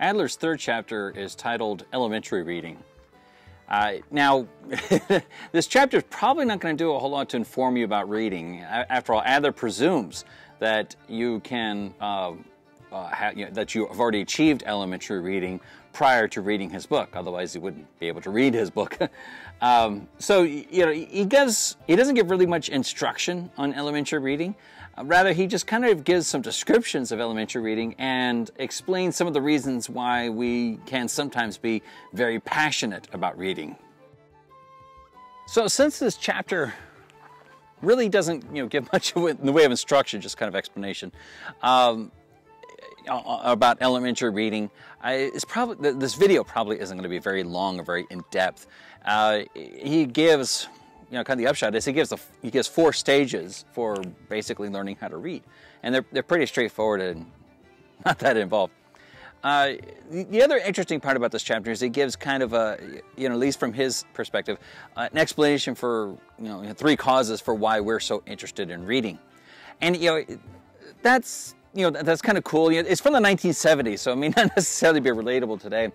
Adler's third chapter is titled Elementary Reading. Now, this chapter is probably not going to do a whole lot to inform you about reading. After all, Adler presumes that you can, that you have already achieved elementary reading prior to reading his book. Otherwise, you wouldn't be able to read his book. So, you know, he doesn't give really much instruction on elementary reading. Rather, he just kind of gives some descriptions of elementary reading and explains some of the reasons why we can sometimes be very passionate about reading. So, since this chapter really doesn't, you know, give much in the way of instruction, just kind of explanation. About elementary reading, it's probably, this video probably isn't going to be very long or very in-depth. He gives, you know, kind of the upshot is he gives four stages for basically learning how to read, and they're pretty straightforward and not that involved. The other interesting part about this chapter is he gives kind of a, you know, at least from his perspective, an explanation for, you know, three causes for why we're so interested in reading, and you know, that's kind of cool. It's from the 1970s, so it may not necessarily be relatable today.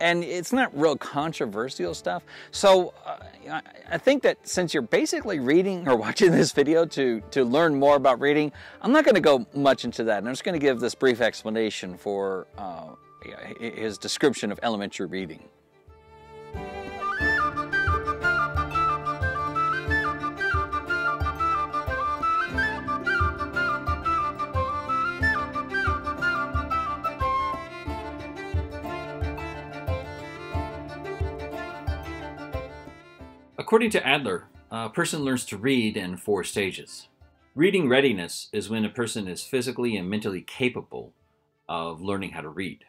And it's not real controversial stuff. So I think that since you're basically reading or watching this video to learn more about reading, I'm not going to go much into that. And I'm just going to give this brief explanation for his description of elementary reading. According to Adler, a person learns to read in four stages. Reading readiness is when a person is physically and mentally capable of learning how to read.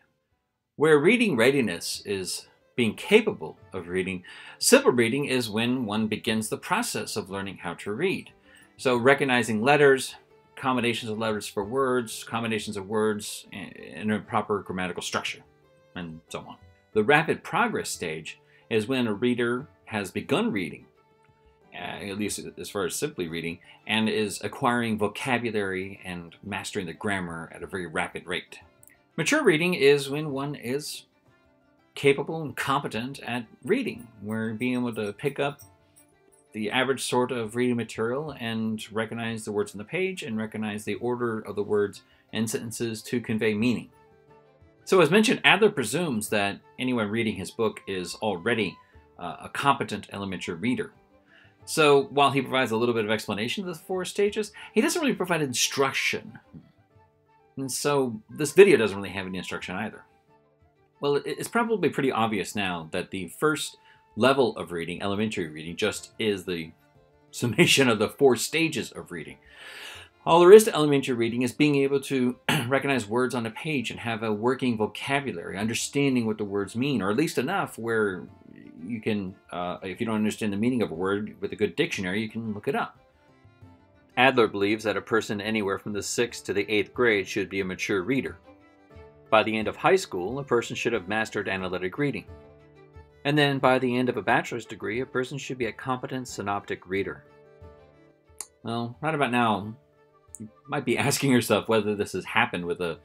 Where reading readiness is being capable of reading, simple reading is when one begins the process of learning how to read. So recognizing letters, combinations of letters for words, combinations of words in a proper grammatical structure, and so on. The rapid progress stage is when a reader has begun reading, at least as far as simply reading, and is acquiring vocabulary and mastering the grammar at a very rapid rate. Mature reading is when one is capable and competent at reading. We're being able to pick up the average sort of reading material and recognize the words on the page and recognize the order of the words and sentences to convey meaning. So as mentioned, Adler presumes that anyone reading his book is already a competent elementary reader. So while he provides a little bit of explanation of the four stages, he doesn't really provide instruction. And so this video doesn't really have any instruction either. Well, it's probably pretty obvious now that the first level of reading, elementary reading, just is the summation of the four stages of reading. All there is to elementary reading is being able to recognize words on a page and have a working vocabulary, understanding what the words mean, or at least enough where you can, if you don't understand the meaning of a word with a good dictionary, you can look it up. Adler believes that a person anywhere from the 6th to the 8th grade should be a mature reader. By the end of high school, a person should have mastered analytic reading. And then by the end of a bachelor's degree, a person should be a competent synoptic reader. Well, right about now, you might be asking yourself whether this has happened with a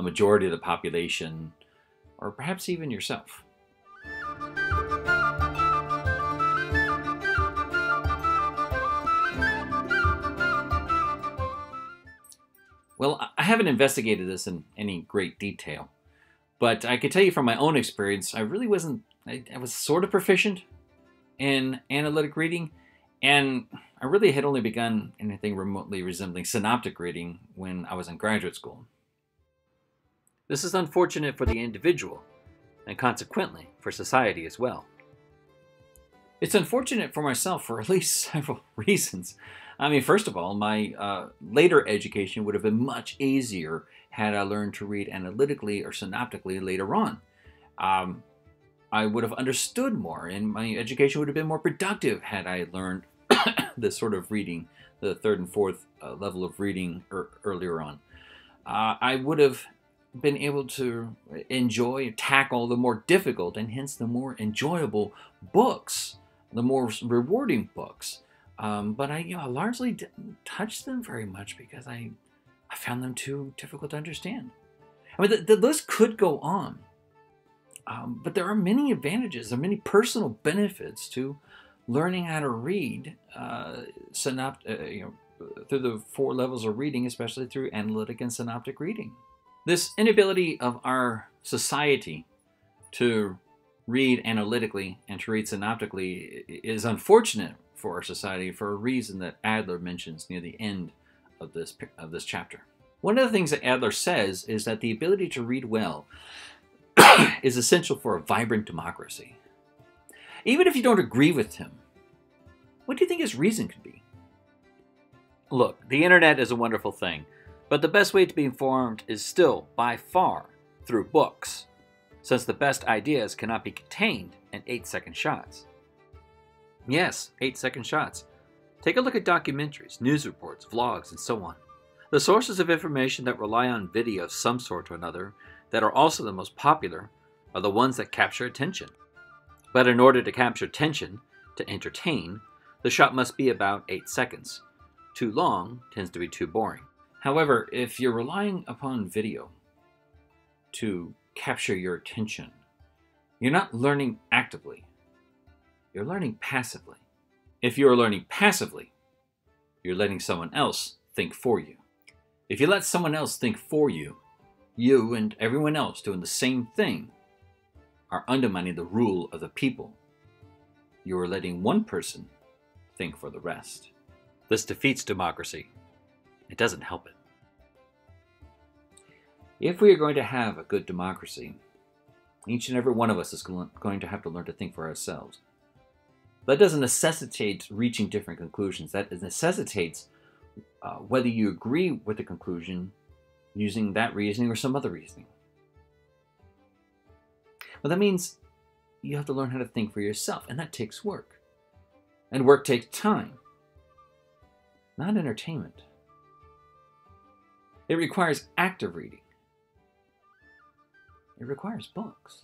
majority of the population, or perhaps even yourself. Well, I haven't investigated this in any great detail, but I could tell you from my own experience, I was sort of proficient in analytic reading, and I really had only begun anything remotely resembling synoptic reading when I was in graduate school. This is unfortunate for the individual, and consequently for society as well. It's unfortunate for myself for at least several reasons. I mean, first of all, my later education would have been much easier had I learned to read analytically or synoptically later on. I would have understood more, and my education would have been more productive had I learned this sort of reading, the third and fourth level of reading earlier on. I would have been able to enjoy, tackle the more difficult and hence the more enjoyable books, the more rewarding books. But I largely didn't touch them very much because I found them too difficult to understand. I mean, the list could go on, but there are many advantages. There are many personal benefits to learning how to read through the four levels of reading, especially through analytic and synoptic reading. This inability of our society to read analytically and to read synoptically is unfortunate for our society for a reason that Adler mentions near the end of this chapter. One of the things that Adler says is that the ability to read well is essential for a vibrant democracy. Even if you don't agree with him, what do you think his reason could be? Look, the internet is a wonderful thing, but the best way to be informed is still, by far, through books, since the best ideas cannot be contained in 8-second shots. Yes, 8-second shots. Take a look at documentaries, news reports, vlogs, and so on. The sources of information that rely on video of some sort or another that are also the most popular are the ones that capture attention. But in order to capture attention, to entertain, the shot must be about 8 seconds. Too long tends to be too boring. However, if you're relying upon video to capture your attention, you're not learning actively. You're learning passively. If you're learning passively, you're letting someone else think for you. If you let someone else think for you, you and everyone else doing the same thing are undermining the rule of the people. You are letting one person think for the rest. This defeats democracy. It doesn't help it. If we are going to have a good democracy, each and every one of us is going to learn to think for ourselves. That doesn't necessitate reaching different conclusions. That necessitates whether you agree with the conclusion using that reasoning or some other reasoning. Well, that means you have to learn how to think for yourself, and that takes work. And work takes time, not entertainment. It requires active reading. It requires books.